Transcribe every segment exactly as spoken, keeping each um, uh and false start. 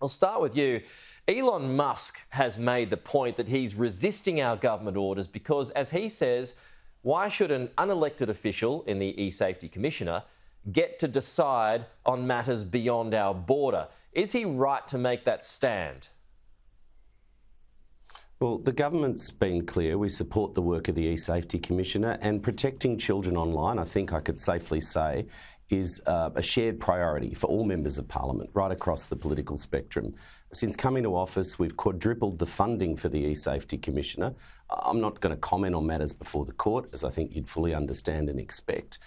I'll start with you. Elon Musk has made the point that he's resisting our government orders because, as he says, why should an unelected official in the eSafety Commissioner get to decide on matters beyond our border? Is he right to make that stand? Well, the government's been clear. We support the work of the eSafety Commissioner, and protecting children online, I think I could safely say, is uh, a shared priority for all members of parliament right across the political spectrum. Since coming to office, we've quadrupled the funding for the eSafety Commissioner. I'm not going to comment on matters before the court, as I think you'd fully understand and expect,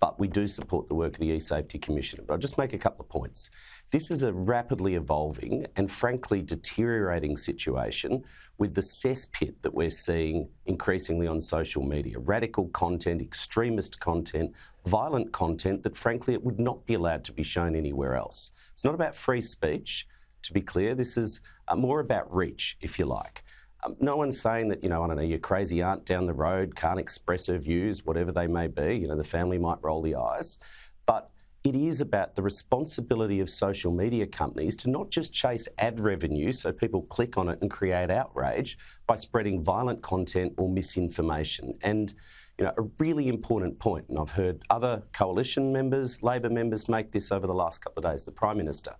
but we do support the work of the eSafety Commissioner. But I'll just make a couple of points. This is a rapidly evolving and frankly deteriorating situation with the cesspit that we're seeing increasingly on social media. Radical content, extremist content, violent content that frankly it would not be allowed to be shown anywhere else. It's not about free speech, to be clear. This is more about reach, if you like. Um, no one's saying that, you know, I don't know, your crazy aunt down the road can't express her views, whatever they may be. You know, the family might roll the eyes. But it is about the responsibility of social media companies to not just chase ad revenue so people click on it and create outrage by spreading violent content or misinformation. And, you know, a really important point, and I've heard other coalition members, Labor members, make this over the last couple of days, the Prime Minister.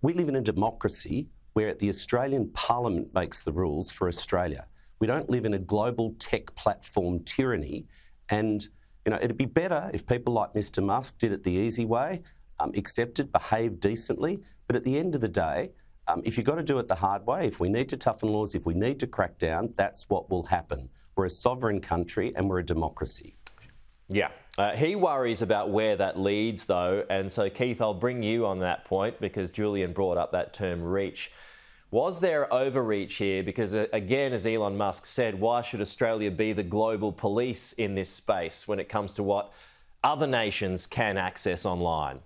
We live in a democracy where the Australian Parliament makes the rules for Australia. We don't live in a global tech platform tyranny, and you know it'd be better if people like Mister Musk did it the easy way, um, accepted, behaved decently, but at the end of the day, um, if you've got to do it the hard way, if we need to toughen laws, if we need to crack down, that's what will happen. We're a sovereign country and we're a democracy. Yeah. Uh, he worries about where that leads, though, and so, Keith, I'll bring you on that point because Julian brought up that term reach. Was there overreach here? Because, uh, again, as Elon Musk said, why should Australia be the global police in this space when it comes to what other nations can access online?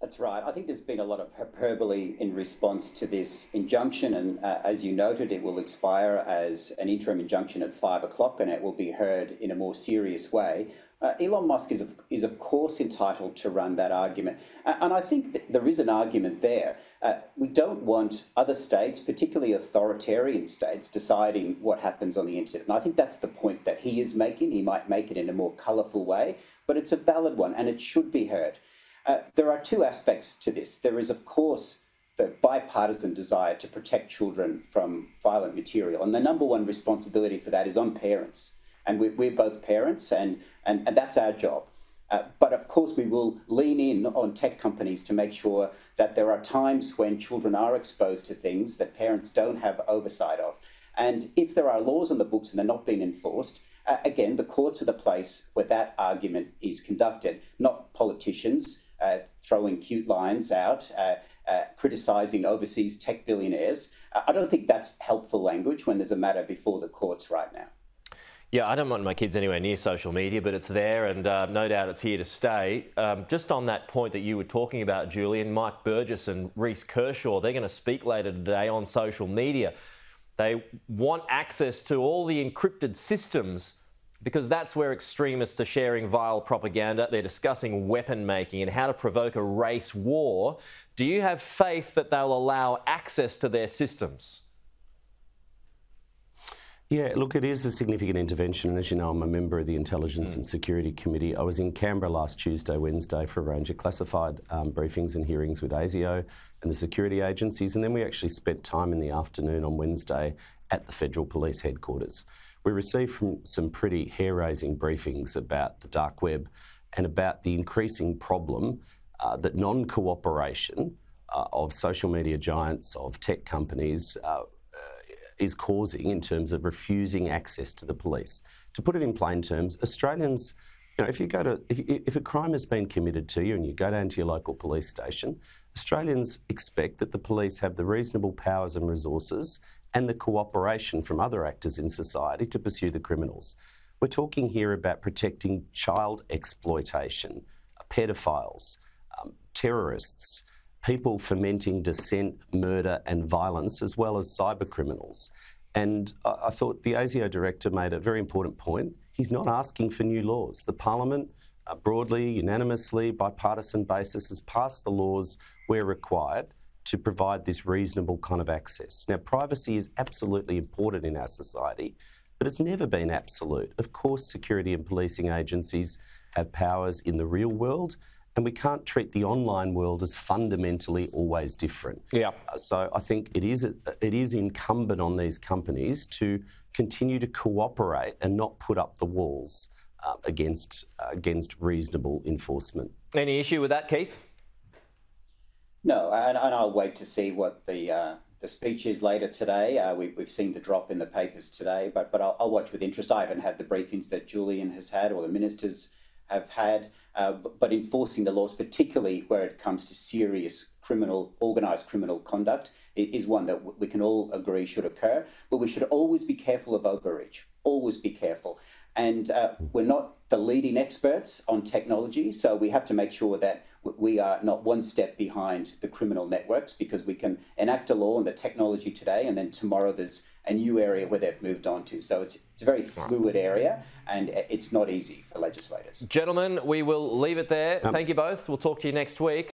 That's right. I think there's been a lot of hyperbole in response to this injunction, and uh, as you noted, it will expire as an interim injunction at five o'clock, and it will be heard in a more serious way. Uh, Elon Musk is of, is of course entitled to run that argument, uh, and I think th there is an argument there. Uh, we don't want other states, particularly authoritarian states, deciding what happens on the internet, and I think that's the point that he is making. He might make it in a more colourful way, but it's a valid one, and it should be heard. Uh, there are two aspects to this. There is, of course, the bipartisan desire to protect children from violent material, and the number one responsibility for that is on parents. And we're, we're both parents, and, and, and that's our job. Uh, but, of course, we will lean in on tech companies to make sure that there are times when children are exposed to things that parents don't have oversight of. And if there are laws on the books and they're not being enforced, uh, again, the courts are the place where that argument is conducted, not politicians. Uh, throwing cute lines out, uh, uh, criticising overseas tech billionaires. Uh, I don't think that's helpful language when there's a matter before the courts right now. Yeah, I don't want my kids anywhere near social media, but it's there, and uh, no doubt it's here to stay. Um, just on that point that you were talking about, Julian, Mike Burgess and Rhys Kershaw, they're going to speak later today on social media. They want access to all the encrypted systems because that's where extremists are sharing vile propaganda. They're discussing weapon making and how to provoke a race war. Do you have faith that they'll allow access to their systems? Yeah, look, it is a significant intervention. And as you know, I'm a member of the Intelligence mm. and Security Committee. I was in Canberra last Tuesday, Wednesday for a range of classified um, briefings and hearings with ASIO and the security agencies. And then we actually spent time in the afternoon on Wednesday at the Federal Police Headquarters. We received from some pretty hair-raising briefings about the dark web and about the increasing problem uh, that non-cooperation uh, of social media giants, of tech companies, uh, is causing in terms of refusing access to the police. To put it in plain terms, Australians, you know, if you go to, if, if a crime has been committed to you and you go down to your local police station, Australians expect that the police have the reasonable powers and resources and the cooperation from other actors in society to pursue the criminals. We're talking here about protecting child exploitation, pedophiles, um, terrorists, people fomenting dissent, murder and violence, as well as cyber criminals. And I, I thought the ASIO director made a very important point. He's not asking for new laws. The Parliament uh, broadly, unanimously, bipartisan basis has passed the laws where required to provide this reasonable kind of access. Now, privacy is absolutely important in our society, but it's never been absolute. Of course, security and policing agencies have powers in the real world, and we can't treat the online world as fundamentally always different. Yeah. Uh, so I think it is, it is incumbent on these companies to continue to cooperate and not put up the walls uh, against, uh, against reasonable enforcement. Any issue with that, Keith? No, and, and I'll wait to see what the... Uh... the speech is later today. Uh, we, we've seen the drop in the papers today, but, but I'll, I'll watch with interest. I haven't had the briefings that Julian has had or the ministers have had, uh, but, but enforcing the laws, particularly where it comes to serious criminal, organised criminal conduct, is one that w we can all agree should occur. But we should always be careful of overreach, always be careful. And uh, we're not the leading experts on technology, so we have to make sure that we are not one step behind the criminal networks, because we can enact a law and the technology today, and then tomorrow there's a new area where they've moved on to. So it's, it's a very fluid area, and it's not easy for legislators. Gentlemen, we will leave it there. Um, Thank you both. We'll talk to you next week.